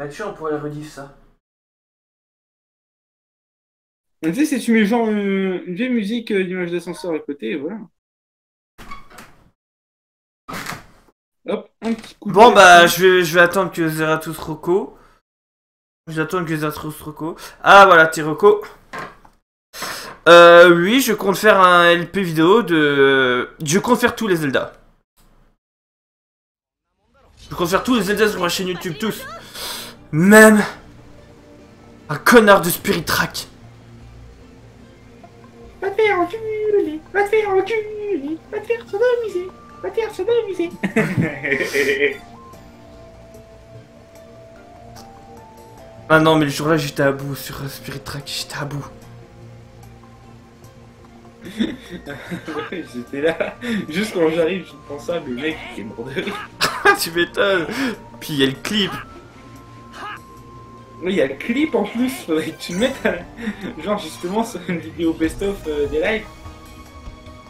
Là-dessus, on pourrait la rediff, ça. Tu sais, si tu mets genre une vieille musique d'image d'ascenseur à côté, et voilà. Hop, un petit coup de... Bon, bah, je vais attendre que Zeratous Rocco. Ah, voilà, Tiroko. Oui, je compte faire un LP vidéo de... Je compte faire tous les Zelda. Je compte faire tous les Zelda sur ma chaîne YouTube, tous. Même... un connard de Spirit Track. Va te faire enculer, va te faire sodomiser, Ah non, mais le jour-là, j'étais à bout sur Spirit Track, j'étais à bout. J'étais là, juste quand j'arrive, je pense à le mec qui est mort de rire. Tu m'étonnes. Puis il y a le clip. Oui, il y a le clip en plus, faudrait que tu le mettes à... Genre justement sur une vidéo best-of des lives.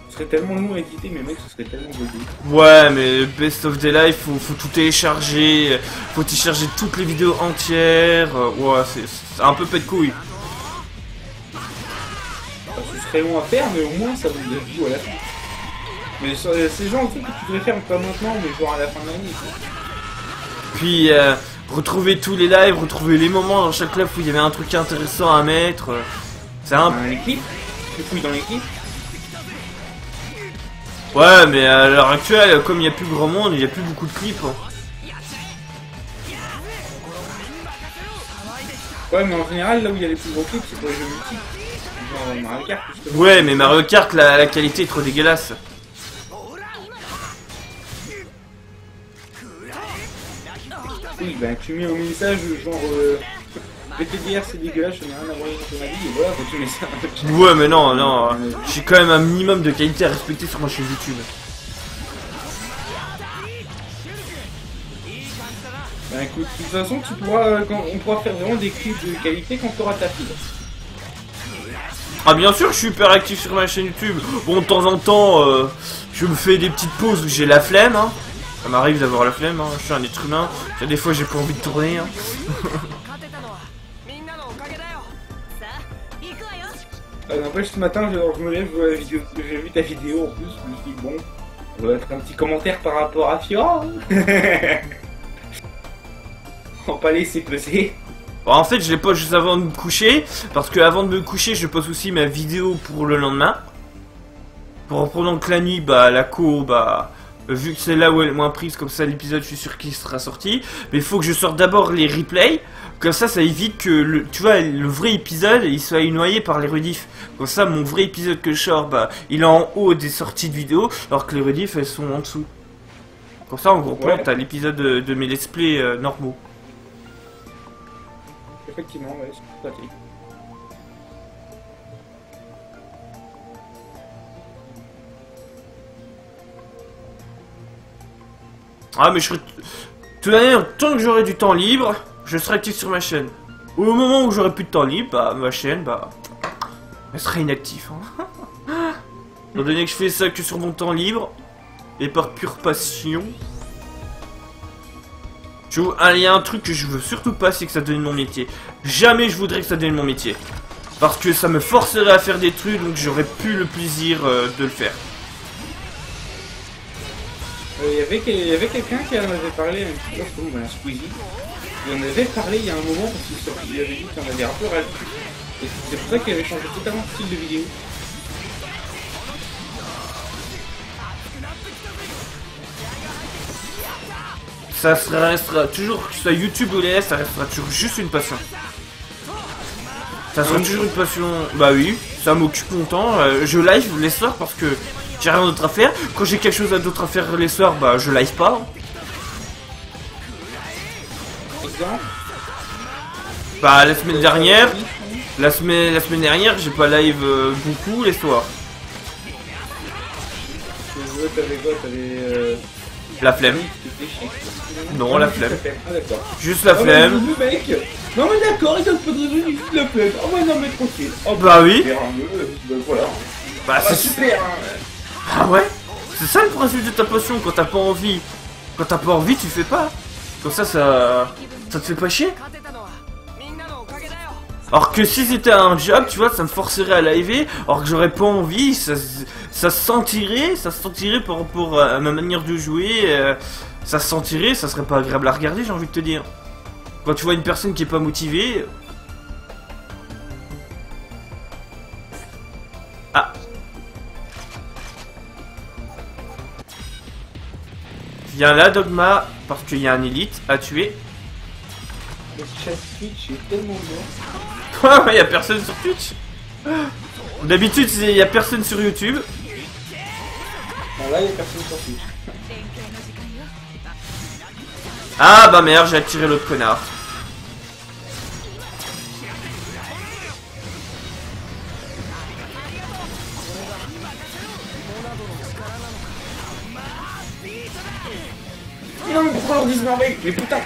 Ce serait tellement long à éditer, mais mec, ce serait tellement beau. Ouais, mais best-of des lives, faut tout télécharger, faut télécharger toutes les vidéos entières. Ouais, c'est un peu pète couille. Enfin, ce serait long à faire, mais au moins ça vous donne goût à la fin. Mais c'est genre un truc que tu devrais faire pas maintenant, mais genre à la fin de l'année. Puis... retrouver tous les lives, retrouver les moments dans chaque live où il y avait un truc intéressant à mettre. C'est un... Dans les clips. Tu fouilles dans les clips. Ouais, mais à l'heure actuelle, comme il n'y a plus grand monde, il n'y a plus beaucoup de clips. Hein. Ouais, mais en général, là où il y a les plus gros clips, c'est pour les jeux multi. Genre Mario Kart, justement. Ouais, mais Mario Kart, la qualité est trop dégueulasse. Oui, ben tu mets au message genre PTDR c'est dégueulasse, je n'ai rien à voir avec ma vie, et voilà, quand tu mets ça. Ouais, mais non, non, j'ai quand même un minimum de qualité à respecter sur ma chaîne YouTube. Ben écoute, de toute façon, tu pourras, on pourra faire vraiment des clips de qualité quand tu auras ta fibre. Ah, bien sûr, je suis hyper actif sur ma chaîne YouTube. Bon, de temps en temps, je me fais des petites pauses où j'ai la flemme, hein. Ça m'arrive d'avoir la flemme, hein. Je suis un être humain, des fois j'ai pas envie de tourner. Hein. N'empêche, ce matin, je me lève, j'ai vu ta vidéo en plus, je me dis bon, on va mettre un petit commentaire par rapport à Fiora. On va pas laisser peser. Bon, en fait, je les pose juste avant de me coucher, parce que avant de me coucher, je pose aussi ma vidéo pour le lendemain. Pendant que la nuit, bah, la cour, bah... Vu que c'est là où elle est moins prise, comme ça l'épisode je suis sûr qu'il sera sorti. Mais il faut que je sorte d'abord les replays. Comme ça, ça évite que le, tu vois, le vrai épisode il soit noyé par les rediffs. Comme ça, mon vrai épisode que je sors, bah, il est en haut des sorties de vidéos, alors que les rediffs elles sont en dessous. Comme ça, en gros plan, ouais. T'as l'épisode de mes let's play normaux. Effectivement, ouais, c'est pratique. Ah mais je serai... Tout d'ailleurs, tant que j'aurai du temps libre, je serai actif sur ma chaîne. Ou au moment où j'aurai plus de temps libre, bah ma chaîne, bah... elle sera inactive. Hein. Étant donné que je fais ça que sur mon temps libre, et par pure passion... Ah, il y a un truc que je veux surtout pas, c'est que ça devienne mon métier. Jamais je voudrais que ça devienne mon métier. Parce que ça me forcerait à faire des trucs, donc j'aurais plus le plaisir de le faire. Il y avait quelqu'un qui en avait parlé, Squeezie. Il en avait parlé il y a un moment parce qu'il avait dit qu'il en avait un peu râle. Et c'est pour ça qu'il avait changé totalement de style de vidéo. Ça restera toujours, que ce soit YouTube ou les, ça restera toujours juste une passion. Ça sera toujours une passion. Bah oui, ça m'occupe mon temps. Je live les soirs parce que... j'ai rien d'autre à faire. Quand j'ai quelque chose d'autre à faire les soirs, bah je live pas. Bah la semaine dernière, j'ai pas live beaucoup les soirs. T'avais quoi? T'avais... La flemme. Non, la flemme. Juste la flemme. Non mais d'accord, ils ont pas de raison, juste la flemme. Oh ouais, non mais tranquille. Bah oui. Bah c'est super. Ah ouais, c'est ça le principe de ta passion, quand t'as pas envie. Quand t'as pas envie, tu fais pas. Comme ça, ça te fait pas chier. Alors que si c'était un job, tu vois, ça me forcerait à live, alors que j'aurais pas envie, ça se sentirait pour ma manière de jouer, ça se sentirait, ça serait pas agréable à regarder, j'ai envie de te dire. Quand tu vois une personne qui est pas motivée... Ah. Viens là, Dogma, parce qu'il y a un élite à tuer. Le chat Twitch est tellement bon. Quoi? Il y a personne sur Twitch. D'habitude, il y a personne sur YouTube. Là, il y a personne sur Twitch. Ah bah merde, j'ai attiré l'autre connard. Non mais pourquoi leur dismarrer? Mais putain.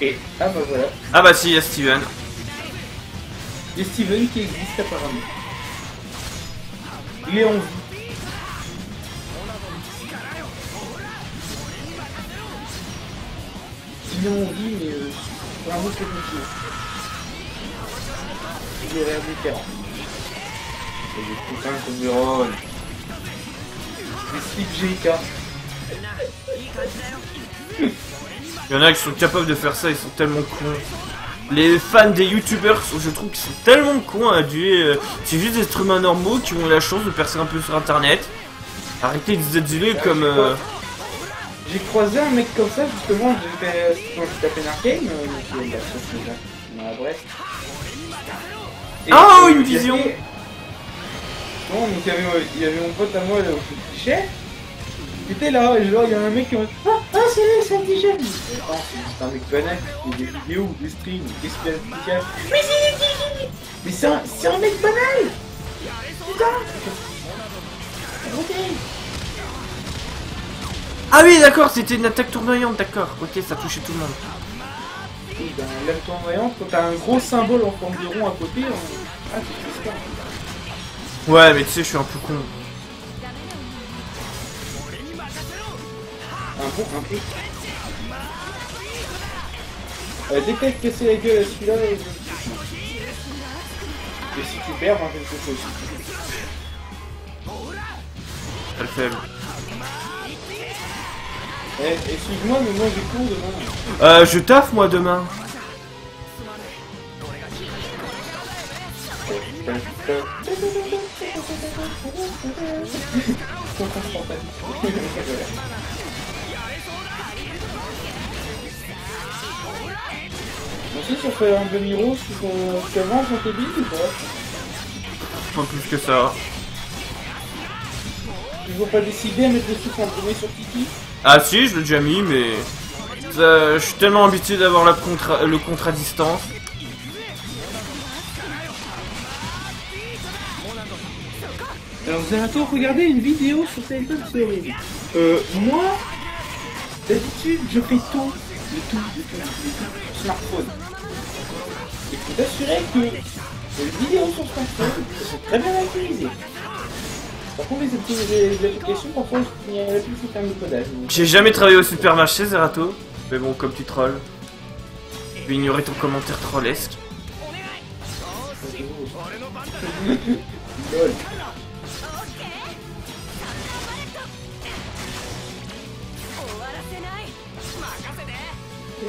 Et... Ah bah voilà. Ah bah si, il y a Steven. Il y a Steven qui existe apparemment. Il est en vie. Il est en vie, mais... Vraiment c'est compliqué. Il est rien différent. C'est du putain de Miron. C'est Slip GK. Il y en a qui sont capables de faire ça, ils sont tellement cons. Les fans des youtubeurs, je trouve qu'ils sont tellement cons à duer. C'est juste des humains normaux qui ont la chance de percer un peu sur internet. Arrêtez de zéduler comme... J'ai croisé un mec comme ça, justement, je tapais un arcane. Oh, une vision. Bon, donc il y avait mon pote à moi là au cliché. J'étais là, et genre, il y a un mec qui m'a dit « Ah, c'est lui, c'est un petit jeune !» Oh, c'est un mec banal qui fait des vidéos ou des streams, qu'est-ce qu'il a de spécial ? Mais c'est un mec banal ! Putain ! Ok ! Ah oui, d'accord, c'était une attaque tournoyante, d'accord. Ok, ça touchait tout le monde. Oui, ben, l'attaque tournoyante, quand t'as un gros symbole en forme de rond à côté, on... Ah, c'est triste, hein. Ouais, mais tu sais, je suis un peu con. Dès que t'as cassé la gueule à celui-là, et si tu perds, hein, quelque chose. Elle fait. Excuse-moi, mais moi j'ai cours demain. Je taffe moi demain. Tu sais, si on fait un demi-roux, tu avances dans tes billes ou pas? Pas plus que ça. Tu veux pas décider à mettre des trucs en premier sur Kiki? Ah si, je l'ai déjà mis, mais... je suis tellement habitué d'avoir le contre à distance. Alors Zeratous, regardez une vidéo sur Zelda de Zelda. Moi, d'habitude, je fais tout. De tout, smartphone. Et je peux t'assurer que les vidéos sur smartphone sont très bien utilisées. Par contre, les applications, parfois, il y a plus de termes de codage. J'ai jamais travaillé au supermarché, Zeratous. Mais bon, comme tu trolls, je vais ignorer ton commentaire trollesque. Oh,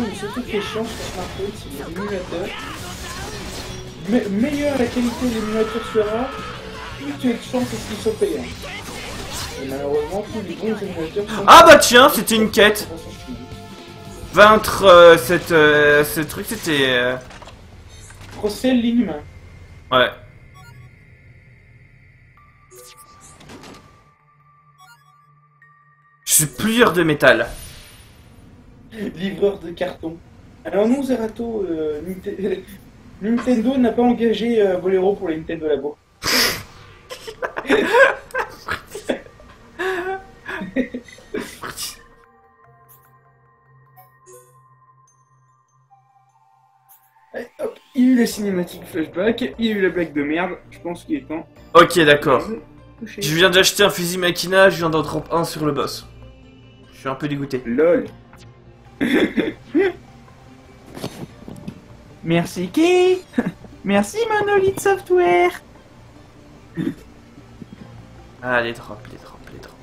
mais surtout que les chiants sur smartphone, c'est des émulateurs. Meilleure la qualité de l'émulateur sera, plus tu es de chance qu'ils soient payants. Et malheureusement, tous les bons émulateurs sont... Ah bah tiens, c'était une quête. Vaincre ce truc, c'était... Procès l'inhumain. Ouais. Je suis plieur de métal. Livreur de carton. Alors non, Zeratous, Nintendo n'a pas engagé Boléro pour les Nintendo Labo. Allez, hop. Il y a eu la cinématique flashback, il y a eu la blague de merde, je pense qu'il est temps. Ok, d'accord. Je viens d'acheter un fusil maquinage, je viens d'en tromper un sur le boss. Je suis un peu dégoûté. LOL. Merci Kiki. Merci Monolith Software. Ah, les drops, les drops, les drops.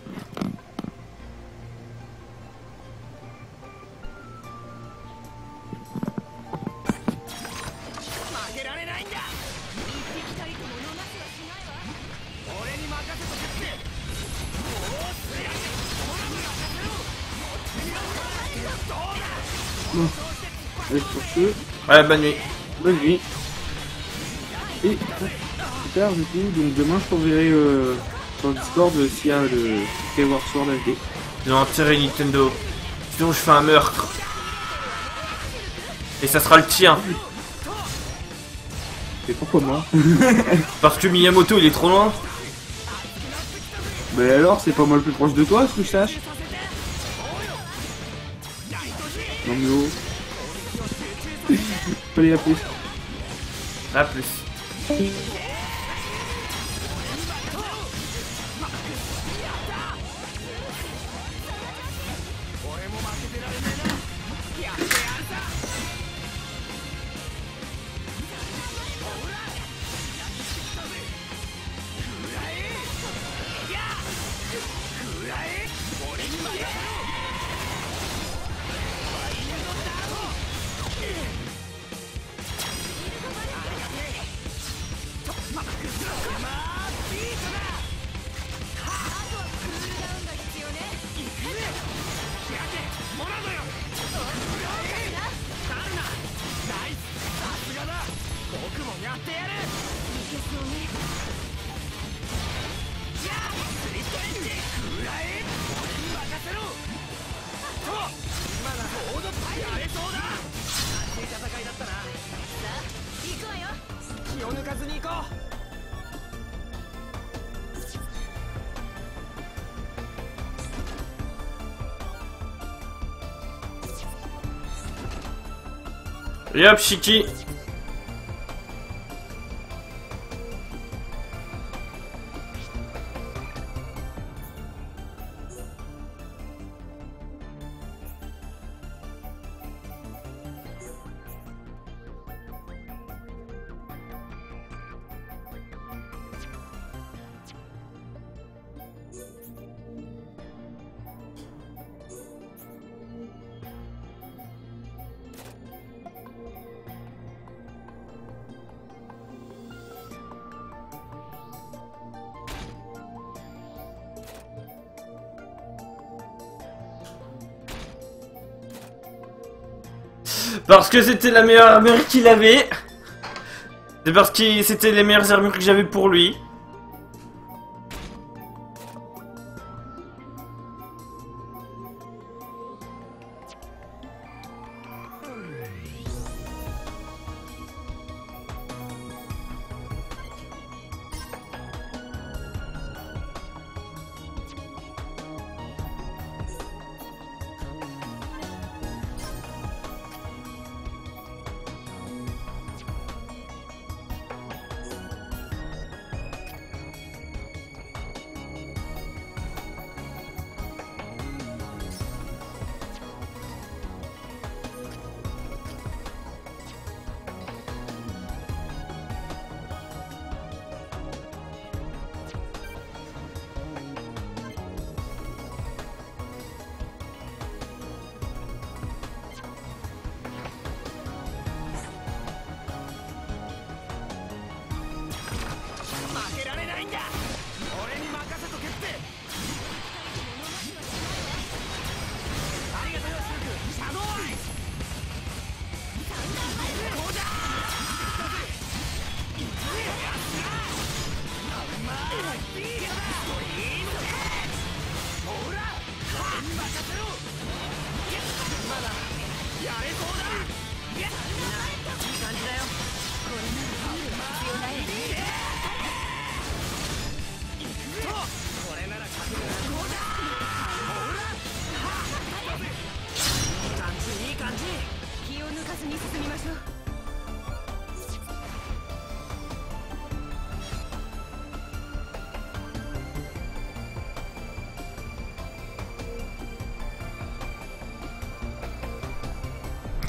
Ouais, bonne nuit. Bonne nuit. Et plus tard, du coup, donc demain, je t'enverrai sur Discord s'il y a le Skyward Sword HD. Ils ont enterré Nintendo. Sinon, je fais un meurtre. Et ça sera le tien. Et pourquoi moi? Parce que Miyamoto, il est trop loin. Mais alors, c'est pas moi le plus proche de toi, ce que je sache. Non, mais oh. Allez, à plus. À plus. Et hop, Chiki. Parce que c'était la meilleure armure qu'il avait. C'est parce que c'était les meilleures armures que j'avais pour lui.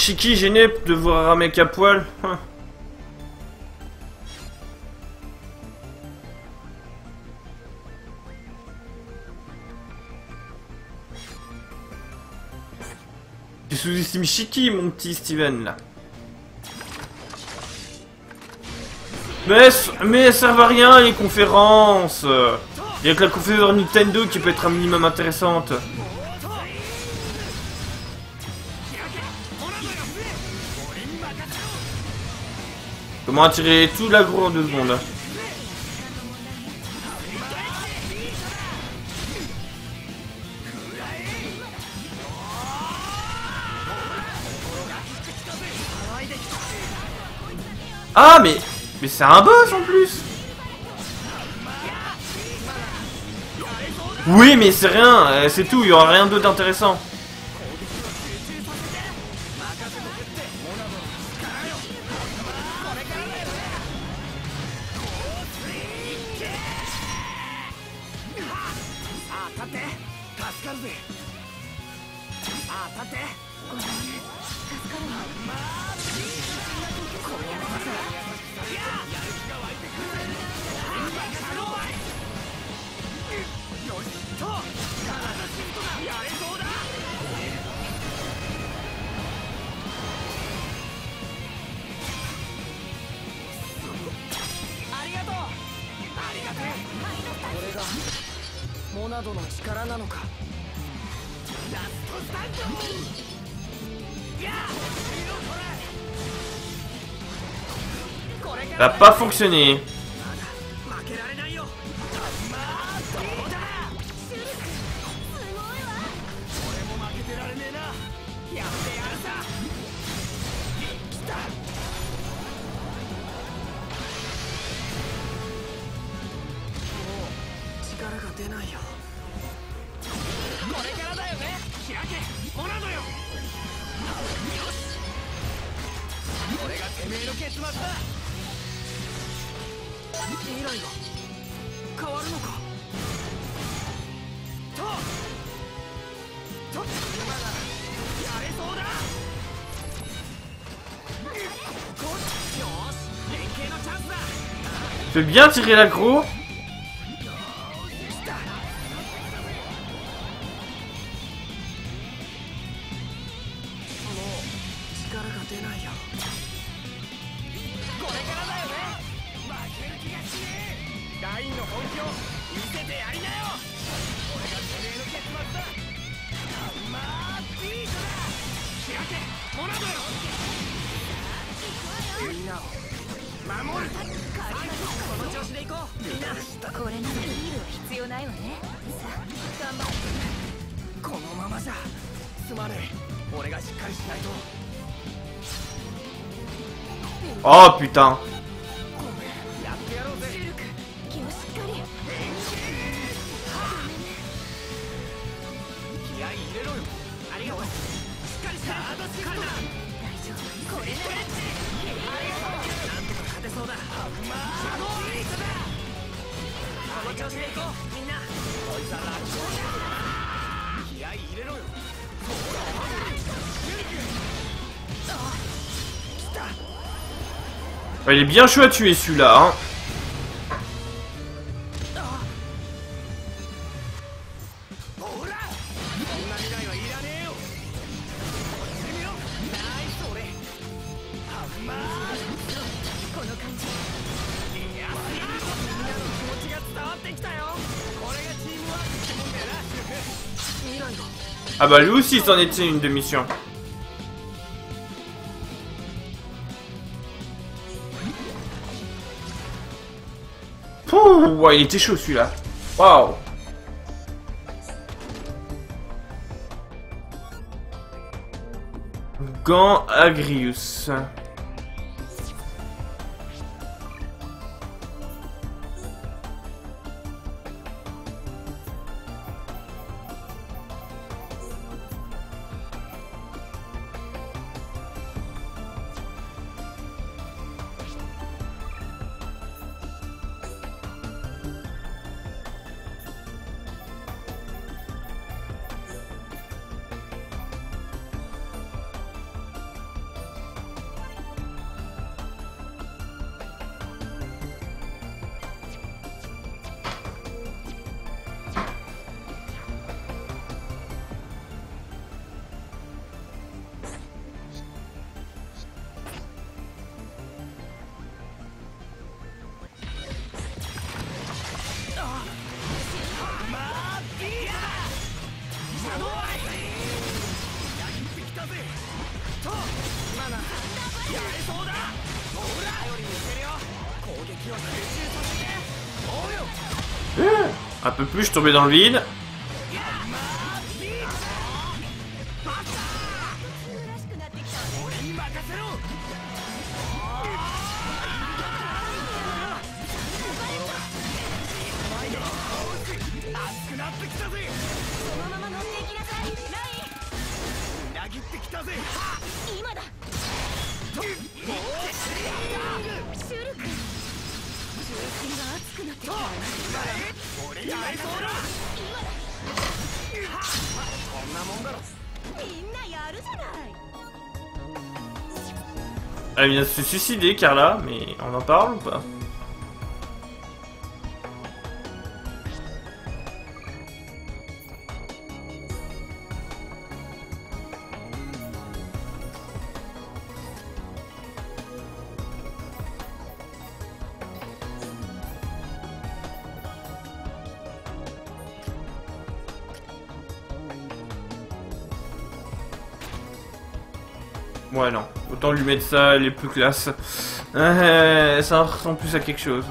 Chiki gêné de voir un mec à poil. Tu sous-estimes Chiki, mon petit Steven, là. Mais ça va rien, les conférences. Il y a que la conférence Nintendo qui peut être un minimum intéressante. Comment attirer tout l'agro en 2 secondes. Ah mais c'est un boss en plus. Oui mais c'est rien, c'est tout, il y aura rien d'autre d'intéressant. Ça n'a pas fonctionné. Je peux bien tirer l'aggro. Oh putain. Il est bien chaud à tuer celui-là, hein. Ah bah lui aussi c'en était une de mission. Ouais, il était chaud celui-là. Waouh. Gant Agrius. Un peu plus, je tombais dans le vide. Elle vient de se suicider, Carla, mais on en parle ou pas? Ouais, non. Autant lui mettre ça, elle est plus classe. Ça ressemble plus à quelque chose.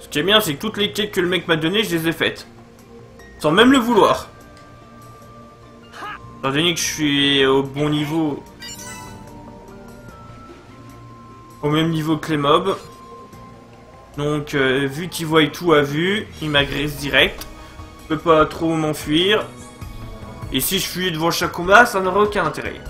Ce qui est bien, c'est que toutes les quêtes que le mec m'a données, je les ai faites. Sans même le vouloir. Étant donné que je suis au bon niveau. Au même niveau que les mobs. Donc, vu qu'ils voient tout à vue, ils m'agressent direct. Je peux pas trop m'enfuir. Et si je fuis devant chaque combat, ça n'aura aucun intérêt.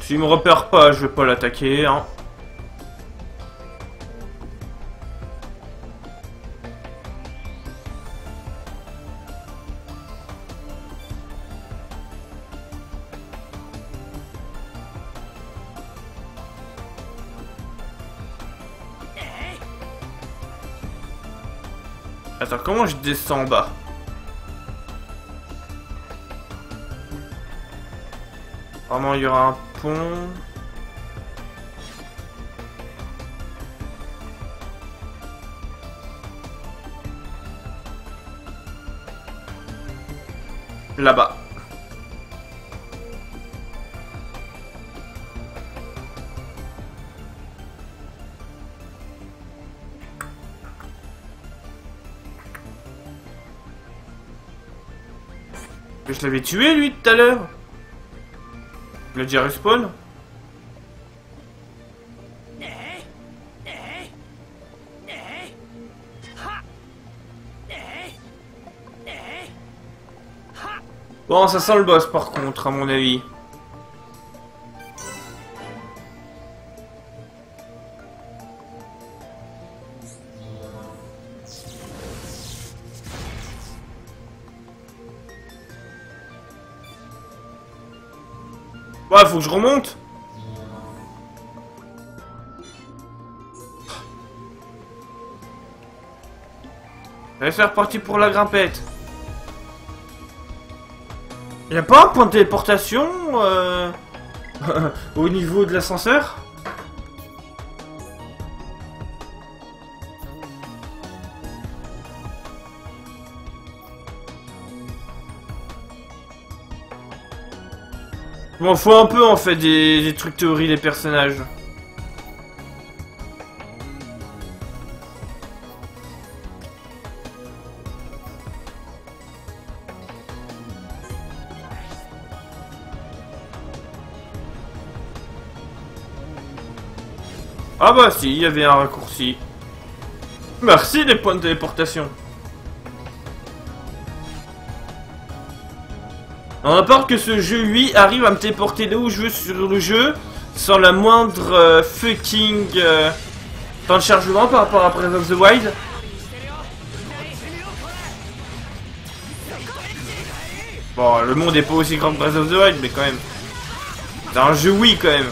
S'il me repère pas, je vais pas l'attaquer, hein. Attends, comment je descends en bas ? Apparemment, il y aura un pont. Là-bas. Je l'avais tué, lui, tout à l'heure. Il a déjà respawn? Bon, ça sent le boss par contre, à mon avis. Ouais, faut que je remonte. Allez, c'est reparti pour la grimpette. Y'a pas un point de téléportation au niveau de l'ascenseur? Je m'en fous un peu en fait des trucs théories des personnages. Ah bah si, il y avait un raccourci. Merci les points de téléportation. On rapporte que ce jeu, lui, arrive à me téléporter de où je veux sur le jeu, sans la moindre fucking temps de chargement par rapport à Breath of the Wild. Bon, le monde est pas aussi grand que Breath of the Wild, mais quand même. C'est un jeu Wii quand même.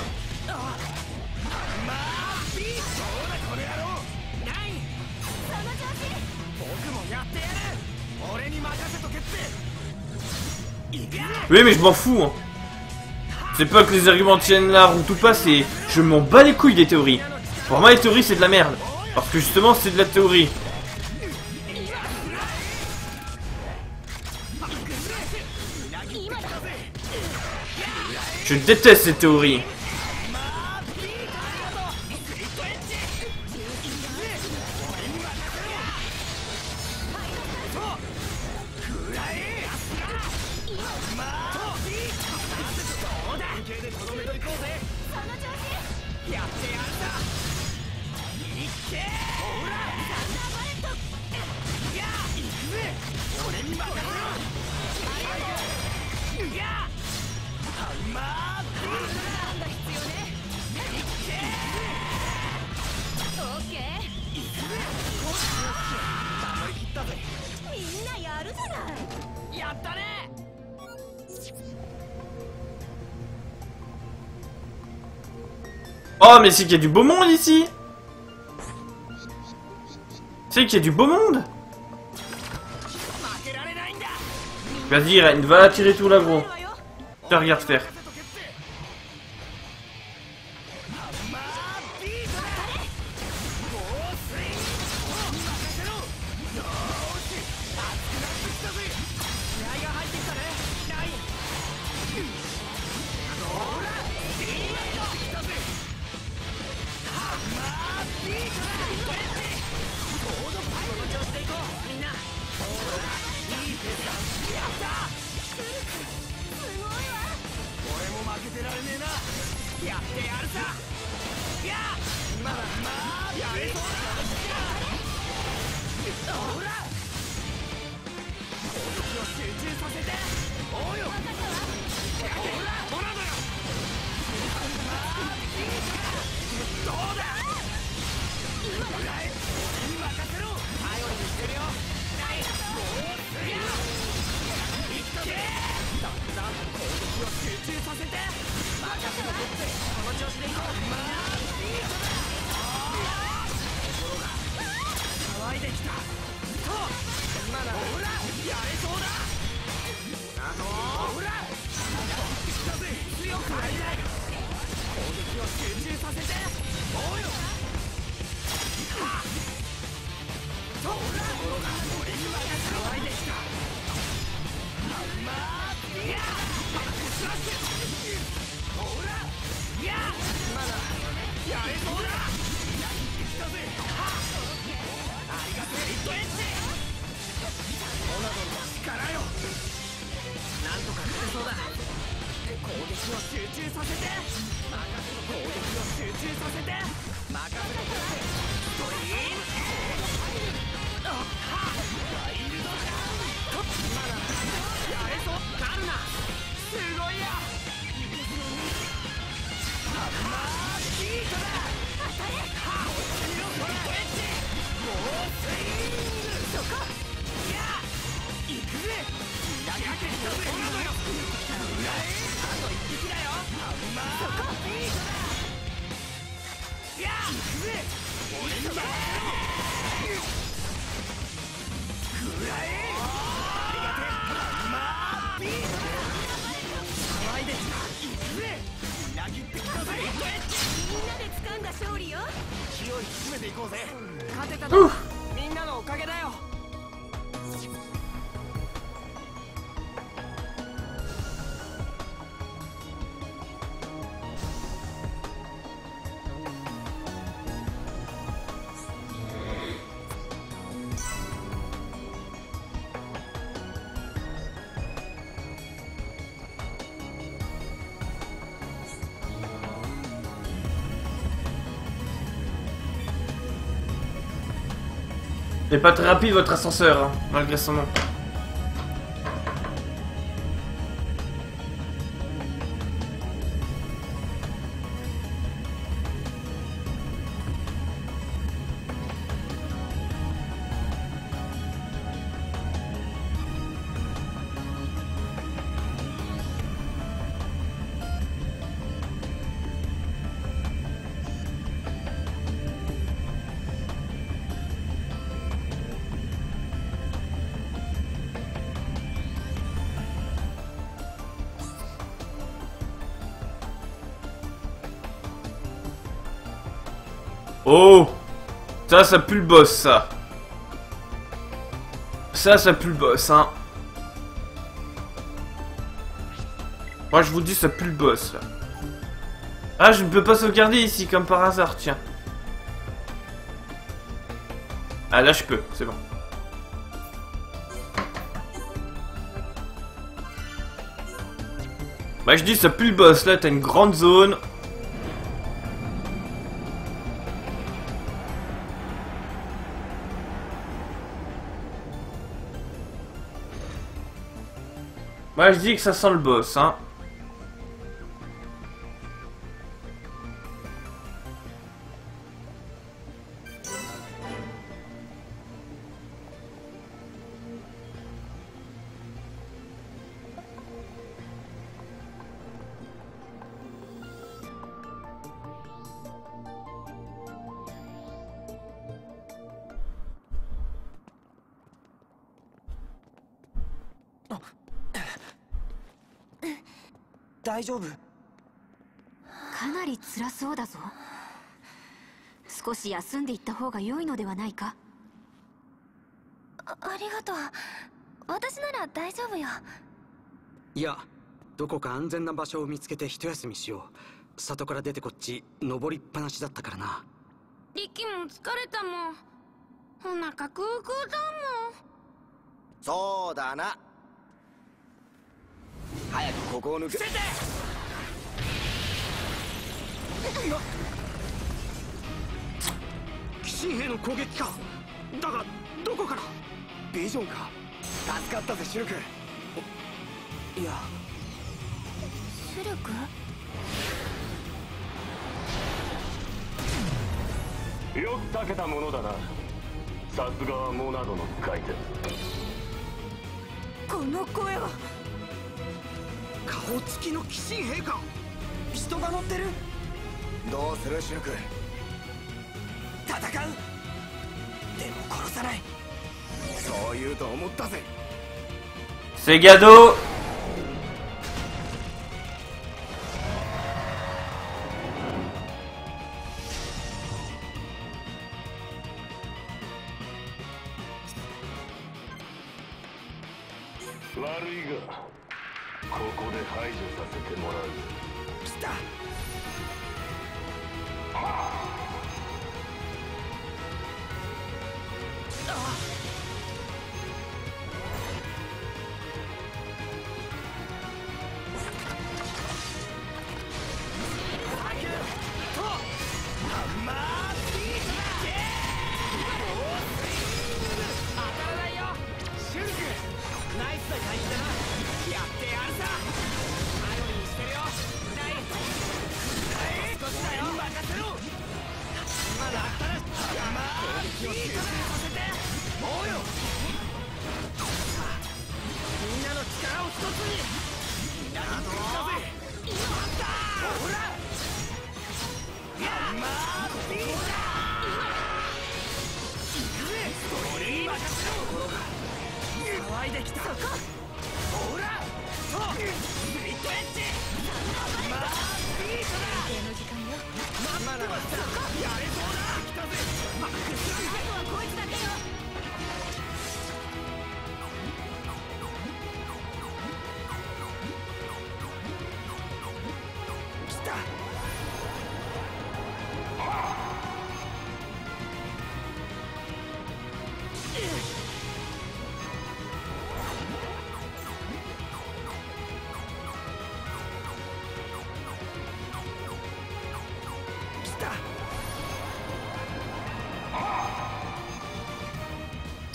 Oui, mais je m'en fous, hein. C'est pas que les arguments tiennent la route ou pas, c'est... Je m'en bats les couilles des théories. Pour moi, les théories, c'est de la merde. Parce que justement, c'est de la théorie. Je déteste ces théories. Oh mais c'est qu'il y a du beau monde ici. C'est qu'il y a du beau monde. Vas-y Ren, va attirer tout l'agro. Je te regarde faire. C'est pas très rapide votre ascenseur, hein, malgré son nom. Oh, ça pue le boss, ça. Ça pue le boss, hein. Moi, je vous dis, ça pue le boss, là. Ah, je ne peux pas sauvegarder ici, comme par hasard, tiens. Ah, là, je peux, c'est bon. Bah, je dis, ça pue le boss, là, t'as une grande zone. Moi je dis que ça sent le boss, hein. C'est Gadolt.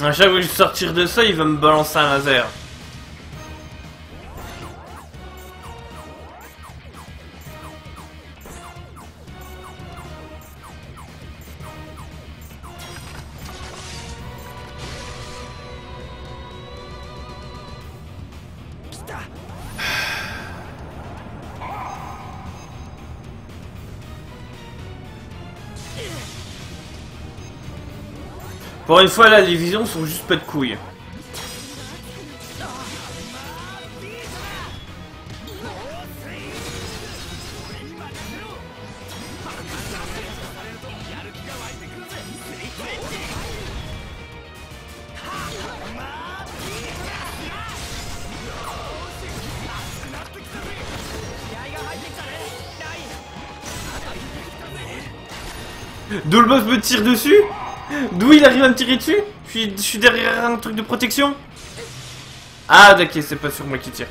À chaque fois que je vais sortir de ça, il va me balancer un laser. Pour une fois, là, les visions sont juste pas de couilles. D'où le boss me tire dessus? D'où il arrive à me tirer dessus? Je suis derrière un truc de protection. Ah d'accord, c'est pas sur moi qui tire.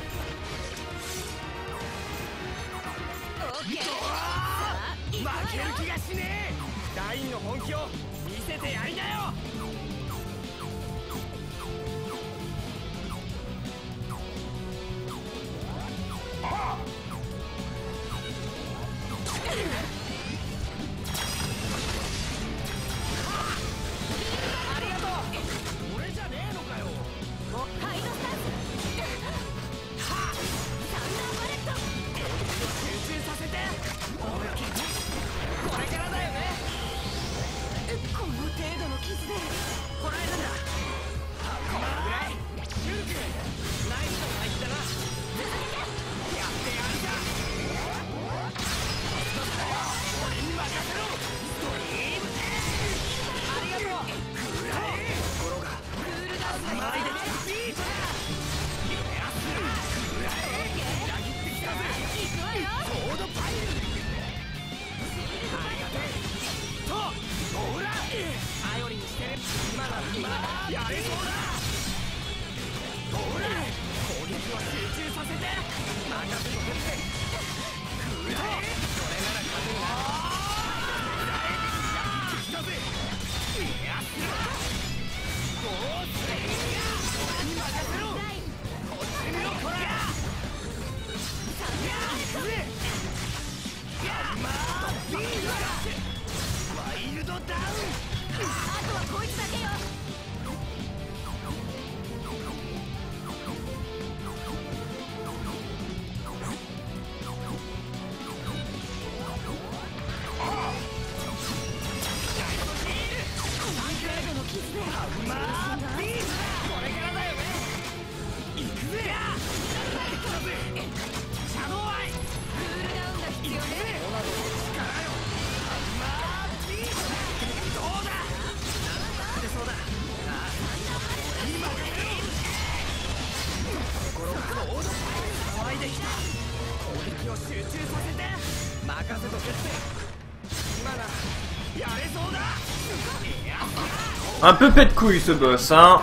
Un peu pète couille ce boss, hein.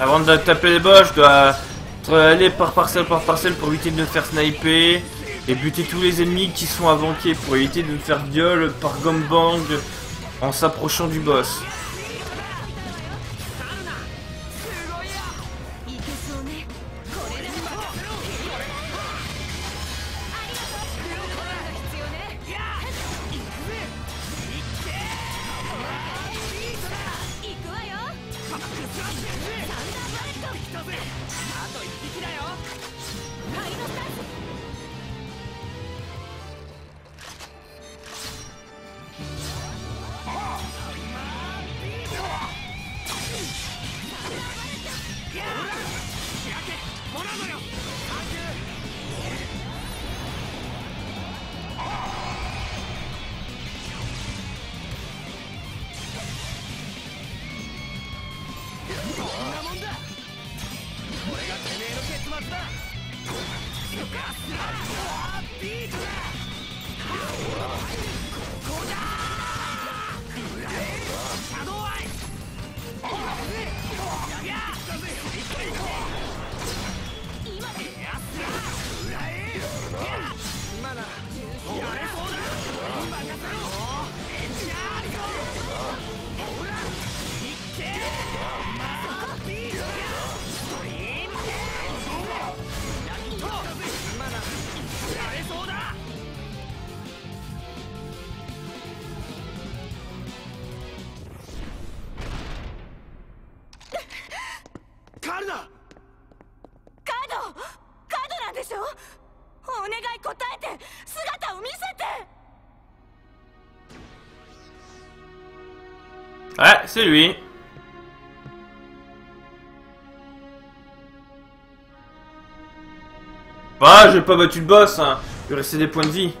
Avant de taper les boss, je dois aller par parcelle pour éviter de me faire sniper et buter tous les ennemis qui sont avant pour éviter de me faire viol par gumbang en s'approchant du boss. Ouais, c'est lui. Bah, j'ai pas battu le boss, hein. Il restait des points de vie.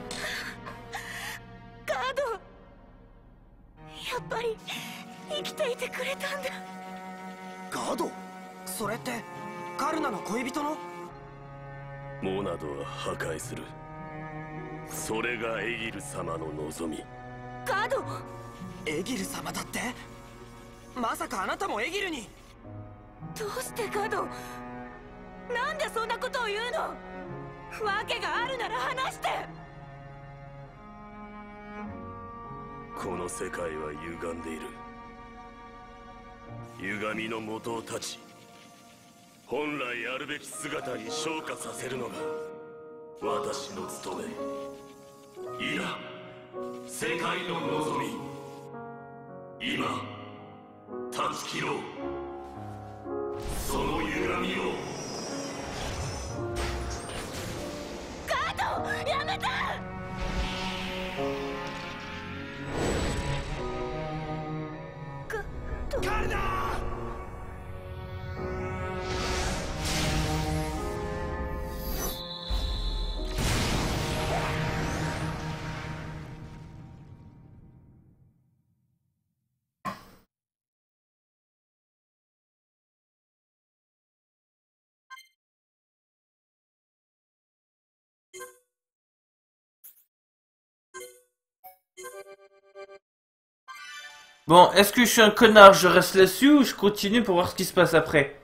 Bon, est-ce que je suis un connard, je reste là-dessus ou je continue pour voir ce qui se passe après?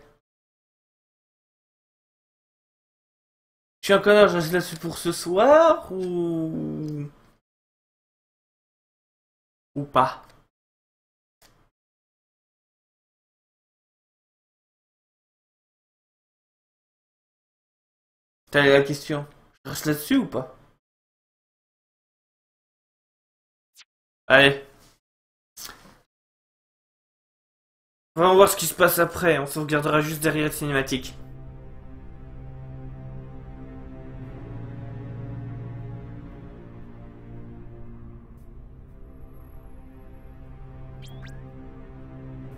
Je suis un connard, je reste là-dessus pour ce soir ou... Ou pas? T'as la question. Je reste là-dessus ou pas? Allez. On va voir ce qui se passe après, on se regardera juste derrière la cinématique.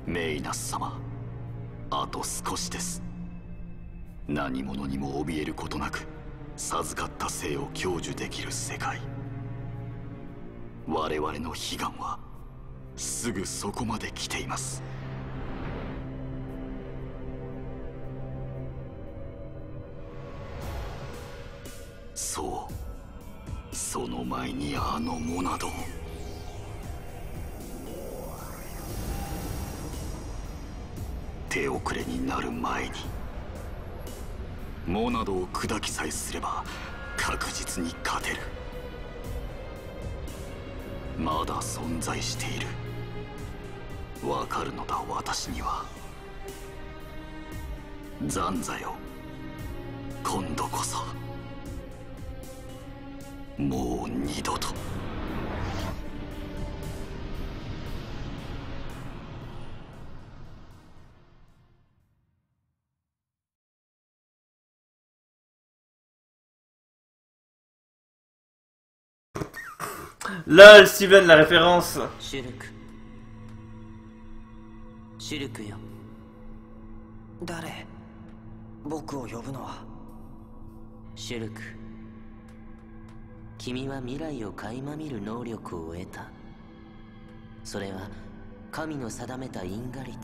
Meinas-sama, à to skoshi desu. Nanimono ni mo obieることなく、授かった生を享受できる世界。我々の悲願はすぐそこまで来ています。そう、その前にあのモナドを。手遅れになる前にモナドを砕きさえすれば確実に勝てる。まだ存在している。わかるのだ、私には。ザンザよ、今度こそ。もう二度と。LOL, Steven, la référence. シルクよ。誰？僕を呼ぶのはシルク。君は未来を垣間見る能力を得た。それは神の定めた因果律、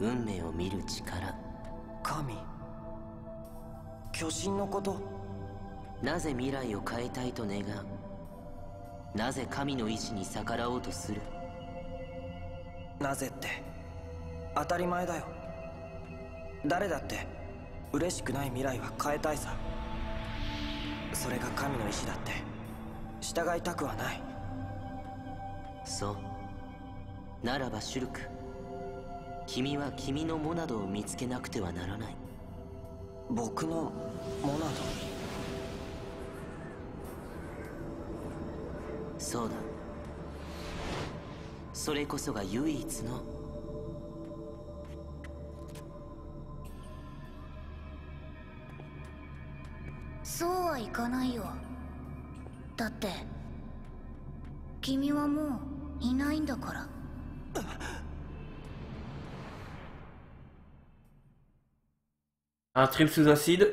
運命を見る力。神？巨神のこと？なぜ未来を変えたいと願う。なぜ神の意志に逆らおうとする。なぜって当たり前だよ。誰だって嬉しくない未来は変えたいさ。それが神の意志だって従いたくはない。そうならばシュルク、君は君のモナドを見つけなくてはならない。僕のモナド。そうだ、それこそが唯一の。そうはいかないよ。だって君はもういないんだから。Un trip sous acide.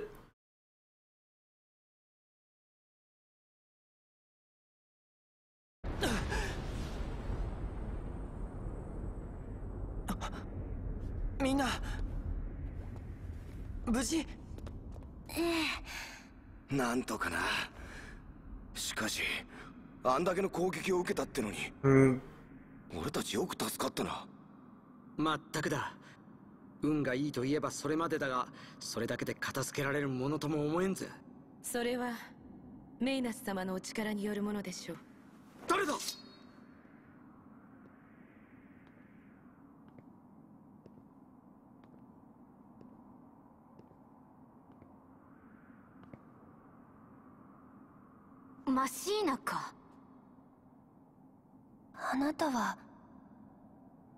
Mina, 無事？ええ。なんとかな。しかし、あんだけの攻撃を受けたってのに。うん。俺たちよく助かったな。まったくだ。運がいいといえばそれまでだが、それだけで片付けられるものとも思えんぜ。それはメイナス様のお力によるものでしょう。誰だ？マシーナか。あなたは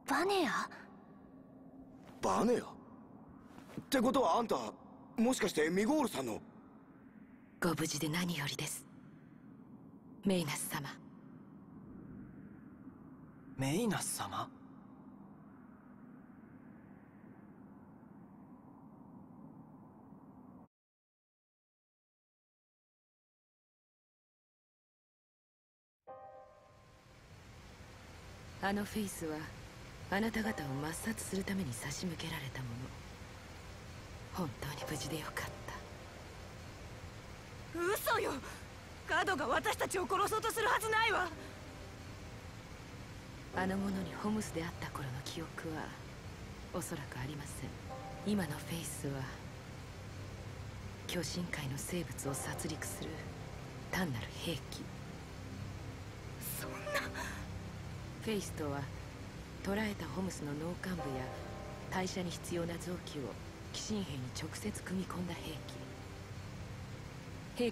バネア？バネアってことはあんた、もしかしてミゴールさんの。ご無事で何よりです、メイナス様。メイナス様？あのフェイスはあなた方を抹殺するために差し向けられたもの。本当に無事でよかった。嘘よ、ガドが私たちを殺そうとするはずないわ。あの者にホムスであった頃の記憶はおそらくありません。今のフェイスは巨神界の生物を殺戮する単なる兵器。そんなフェイスとは、捕らえたホムスの脳幹部や代謝に必要な臓器を寄進兵に直接組み込んだ兵器。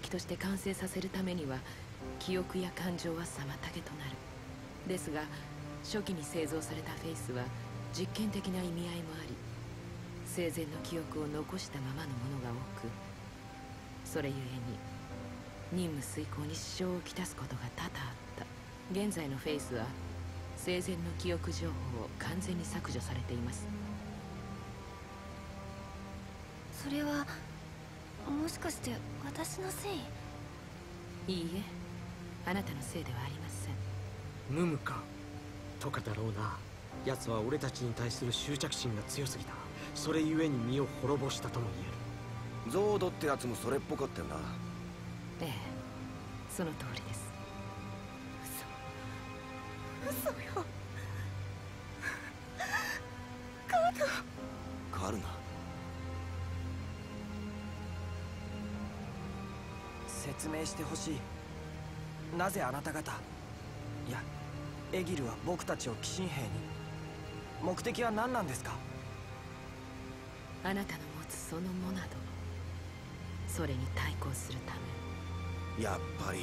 兵器として完成させるためには記憶や感情は妨げとなる。ですが初期に製造されたフェイスは実験的な意味合いもあり、生前の記憶を残したままのものが多く、それゆえに任務遂行に支障をきたすことが多々あった。現在のフェイスは生前の記憶情報を完全に削除されています。それはもしかして私のせい？いいえ、あなたのせいではありません。ムムかとかだろうな。奴は俺たちに対する執着心が強すぎた。それゆえに身を滅ぼしたとも言える。ゾードってやつもそれっぽかったよな。ええ、その通りです。嘘よ、カルナ。カルナ。説明してほしい。なぜあなた方、いやエギルは僕たちを寄進兵に。目的は何なんですか？あなたの持つそのモナド、それに対抗するため。やっぱり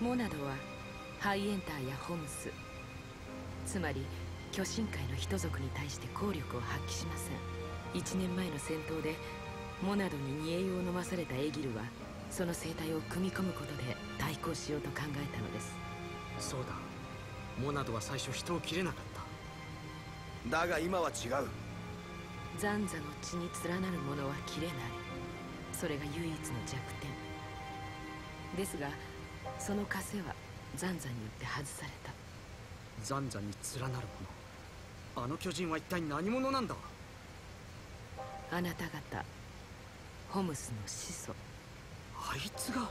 モナドはハイエンターやホムス、つまり巨神界の人族に対して効力を発揮しません。1年前の戦闘でモナドに煮え湯を飲まされたエギルはその生態を組み込むことで対抗しようと考えたのです。そうだ、モナドは最初人を切れなかった。だが今は違う。ザンザの血に連なるものは切れない、それが唯一の弱点ですが、その枷はザンザによって外された。ザンザに連なるもの、あの巨人は一体何者なんだ？あなた方、ホムスの始祖。あいつが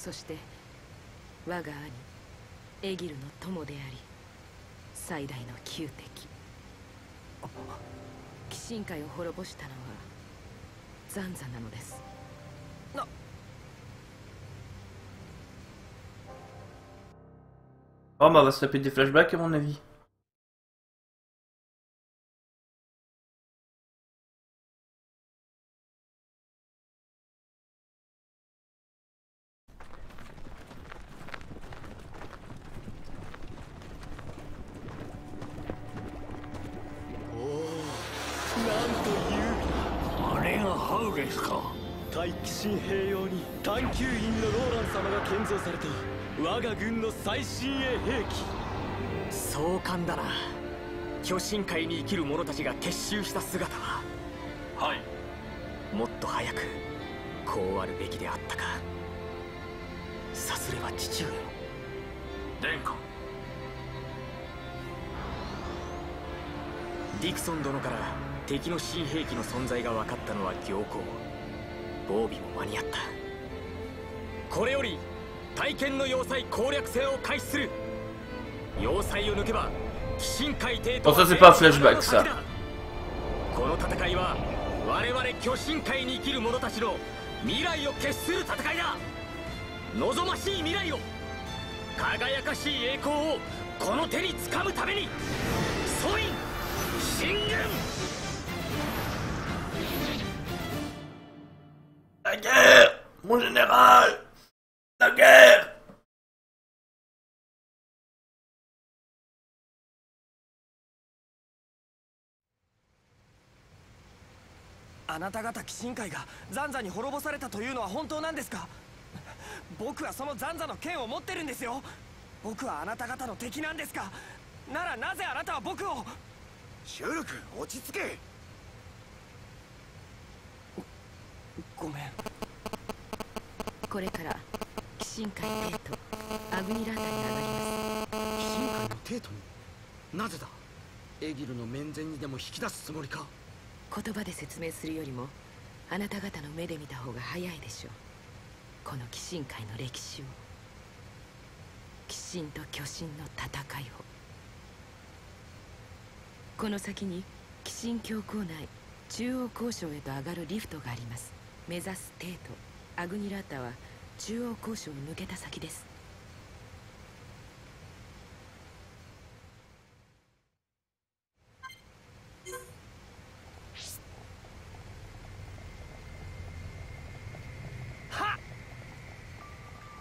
そして我が兄エギルの友であり最大の旧敵鬼神界を滅ぼしたのはザンザなのです。なOh bah on va se taper des flashbacks à mon avis. Bon, ça c'est pas un flashback ça. La guerre, mon général, la guerre.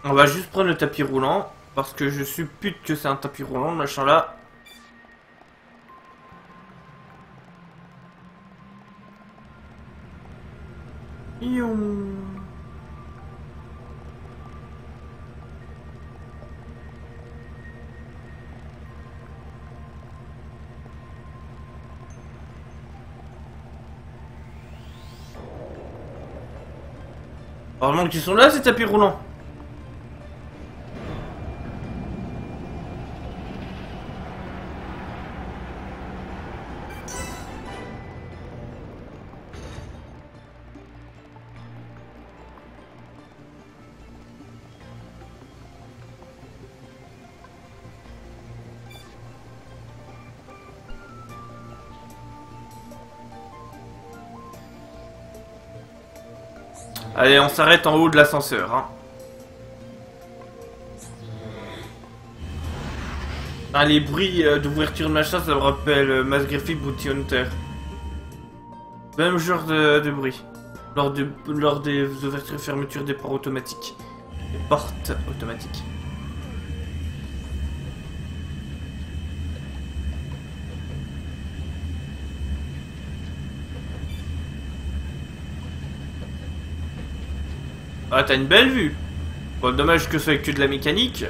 On va juste prendre le tapis roulant parce que je suppute que c'est un tapis roulant machin là. Heureusement qu'ils sont là ces tapis roulants. Allez, on s'arrête en haut de l'ascenseur. Hein. Ah, les bruits d'ouverture de machin, ça me rappelle Mass Effect, Bounty Hunter. Même genre de bruit. Lors des ouvertures et fermetures des portes automatiques. Des portes automatiques. Ah, t'as une belle vue. Bon, dommage que ce soit que de la mécanique.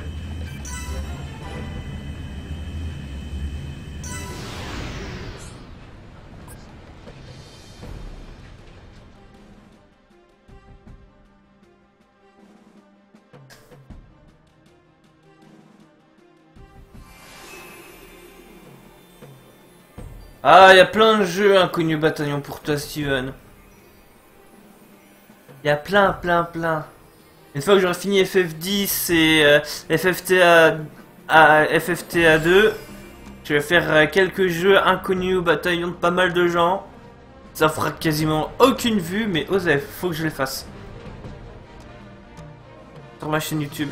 Ah, il y a plein de jeux inconnus bataillon pour toi, Steven. Il y a plein. Une fois que j'aurai fini FF10 et FFTA2, je vais faire quelques jeux inconnus au bataillon de pas mal de gens. Ça fera quasiment aucune vue, mais Osef, faut que je les fasse. Sur ma chaîne YouTube.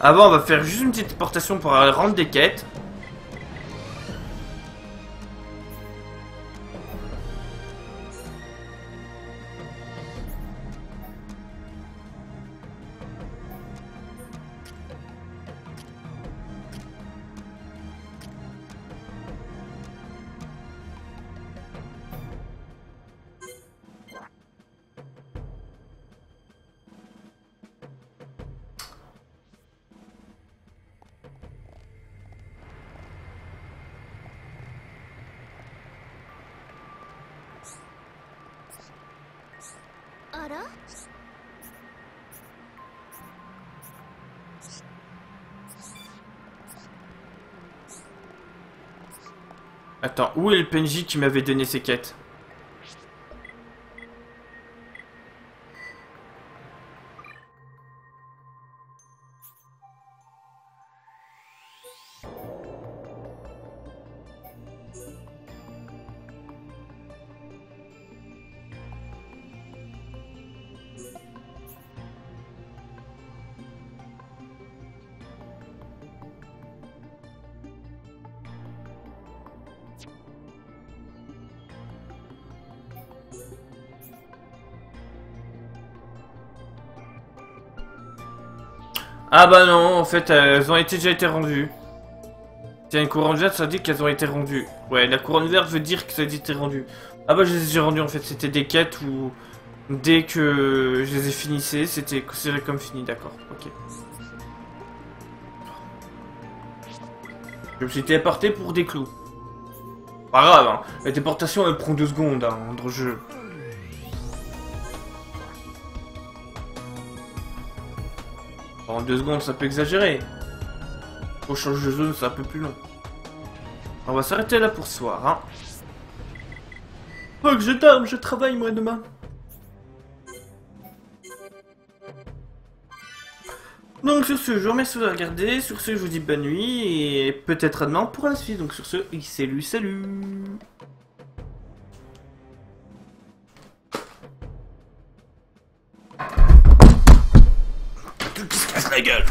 Avant, on va faire juste une petite portation pour rendre des quêtes. Attends, où est le PNJ qui m'avait donné ces quêtes? Ah bah non, en fait, elles ont déjà été rendues. Tiens, une couronne verte, ça dit qu'elles ont été rendues. Ouais, la couronne verte veut dire que ça dit été rendu. Ah bah je les ai déjà rendues, en fait, c'était des quêtes où... Dès que je les ai finissées, c'était considéré comme fini, d'accord, ok. Je me suis téléporté pour des clous. Pas grave, hein. La téléportation, elle prend 2 secondes, hein, dans le jeu. En 2 secondes, ça peut exagérer. On change de zone, c'est un peu plus long. On va s'arrêter là pour ce soir, hein. Faut que je dorme, je travaille moi demain. Donc sur ce, je vous remercie de regarder. Sur ce, je vous dis bonne nuit et peut-être à demain pour la suite. Donc sur ce, salut, salut. La gueule.